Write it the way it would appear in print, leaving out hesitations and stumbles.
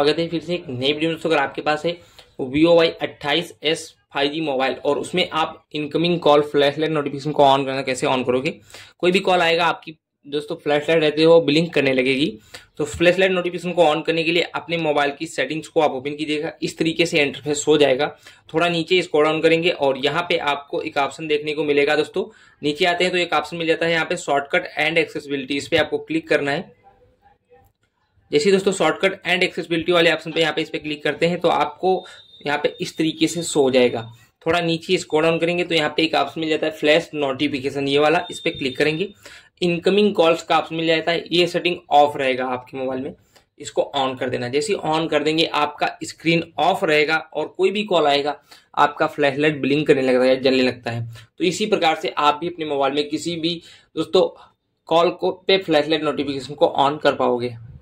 स्वागत है फिर से एक नई वीडियो में। अगर आपके पास है Vivo Y 28 S 5G mobile और उसमें आप इनकमिंग कॉल फ्लैशलाइट नोटिफिकेशन को ऑन करना, कैसे ऑन करोगे? कोई भी कॉल आएगा आपकी दोस्तों फ्लैशलाइट रहती है वो ब्लिंक करने लगेगी। तो फ्लैशलाइट नोटिफिकेशन को ऑन करने के लिए अपने मोबाइल की सेटिंग्स को आप ओपन कीजिएगा। इस तरीके से इंटरफेस हो जाएगा। थोड़ा नीचे इसको डाउन करेंगे और यहाँ पे आपको एक ऑप्शन देखने को मिलेगा। दोस्तों नीचे आते हैं तो एक ऑप्शन मिल जाता है यहाँ पे शॉर्टकट एंड एक्सेसिबिलिटी, इस पर आपको क्लिक करना है। जैसे दोस्तों शॉर्टकट एंड एक्सेसिबिलिटी वाले ऑप्शन पे यहाँ पे इस पर क्लिक करते हैं तो आपको यहाँ पे इस तरीके से शो हो जाएगा। थोड़ा नीचे स्क्रॉल डाउन करेंगे तो यहाँ पे एक ऑप्शन मिल जाता है फ्लैश नोटिफिकेशन, ये वाला, इस पर क्लिक करेंगे। इनकमिंग कॉल्स का ऑप्शन मिल जाता है, ये सेटिंग ऑफ रहेगा आपके मोबाइल में, इसको ऑन कर देना। जैसे ऑन कर देंगे आपका स्क्रीन ऑफ रहेगा और कोई भी कॉल आएगा आपका फ्लैशलाइट ब्लिंक करने लगता है, जलने लगता है। तो इसी प्रकार से आप भी अपने मोबाइल में किसी भी दोस्तों कॉल को पे फ्लैशलाइट नोटिफिकेशन को ऑन कर पाओगे।